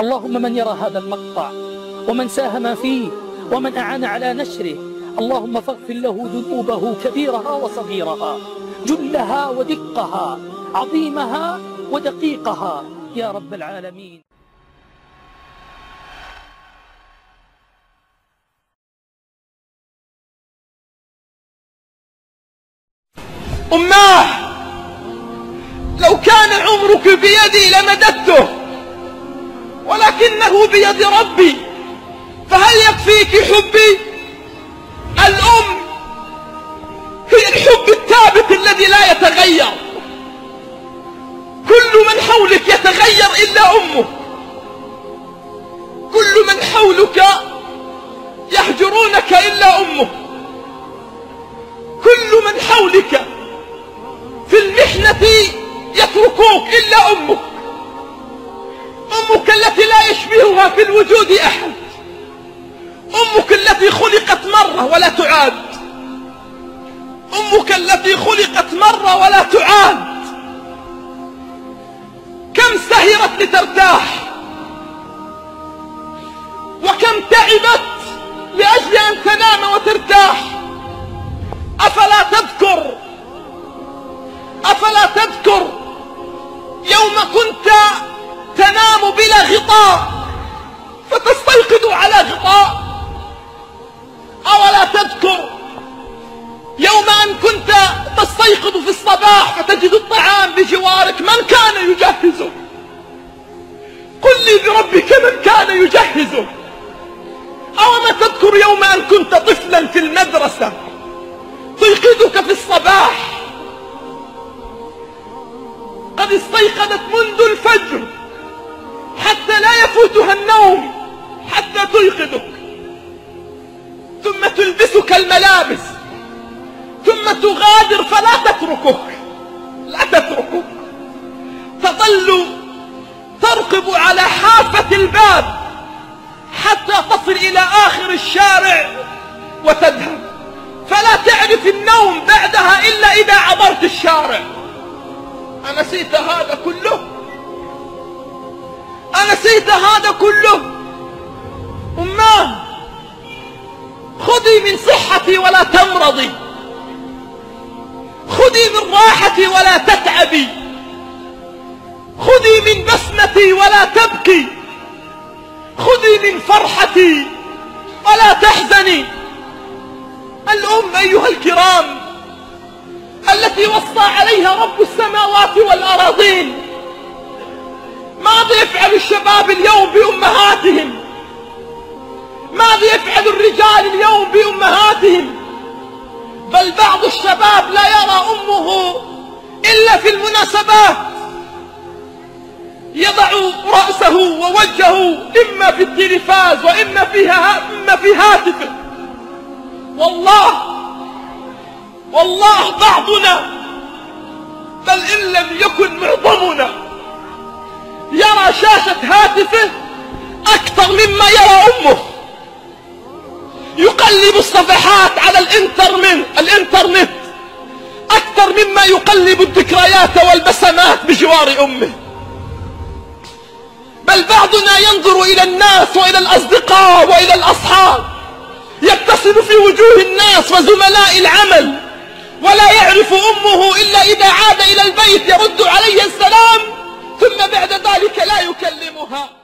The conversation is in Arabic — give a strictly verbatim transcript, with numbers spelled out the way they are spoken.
اللهم من يرى هذا المقطع ومن ساهم فيه ومن أعان على نشره، اللهم فاغفر له ذنوبه كبيرها وصغيرها، جلها ودقها، عظيمها ودقيقها يا رب العالمين. أماه، لو كان عمرك بيدي لمددته، ولكنه بيد ربي، فهل يكفيك حبي؟ الأم هي الحب الثابت الذي لا يتغير. كل من حولك يتغير إلا أمك. كل من حولك يهجرونك إلا أمك. كل من حولك في المحنة يتركوك إلا أمك. أمك التي لا يشبهها في الوجود أحد. أمك التي خلقت مرة ولا تعاد. أمك التي خلقت مرة ولا تعاد. كم سهرت لترتاح، وكم تعبت لأجل أن تنام وترتاح. أفلا تذكر أفلا تذكر يوم كنت تنام بلا غطاء فتستيقظ على غطاء؟ أولا تذكر يوم أن كنت تستيقظ في الصباح فتجد الطعام بجوارك، من كان يجهزه؟ قل لي بربك من كان يجهزه. أولا تذكر يوم أن كنت طفلا في المدرسة تيقظك في الصباح، قد استيقظت منذ الفجر حتى لا يفوتها النوم حتى تيقظك، ثم تلبسك الملابس، ثم تغادر فلا تتركك لا تتركك تظل ترقب على حافة الباب حتى تصل إلى آخر الشارع وتذهب، فلا تعرف النوم بعدها إلا إذا عبرت الشارع. أنسيت هذا كله؟ أنسيت هذا كله؟ أماه، خذي من صحتي ولا تمرضي، خذي من راحتي ولا تتعبي، خذي من بسمتي ولا تبكي، خذي من فرحتي ولا تحزني. الأم أيها الكرام التي وصى عليها رب السماوات والأراضين، ماذا يفعل الشباب اليوم بأمهاتهم؟ ماذا يفعل الرجال اليوم بأمهاتهم؟ بل بعض الشباب لا يرى أمه إلا في المناسبات، يضع رأسه ووجهه إما في التلفاز وإما فيها إما في هاتفه. والله والله بعضنا، بل إن لم يكن معظمنا، يرى شاشة هاتفه أكثر مما يرى أمه. يقلب الصفحات على الإنترنت الإنترنت أكثر مما يقلب الذكريات والبسمات بجوار أمه. بل بعضنا ينظر إلى الناس وإلى الأصدقاء وإلى الأصحاب، يبتسم في وجوه الناس وزملاء العمل، ولا يعرف أمه إلا إذا عاد إلى البيت يرد عليها السلام، ثم بعد ذلك لا يكلمها.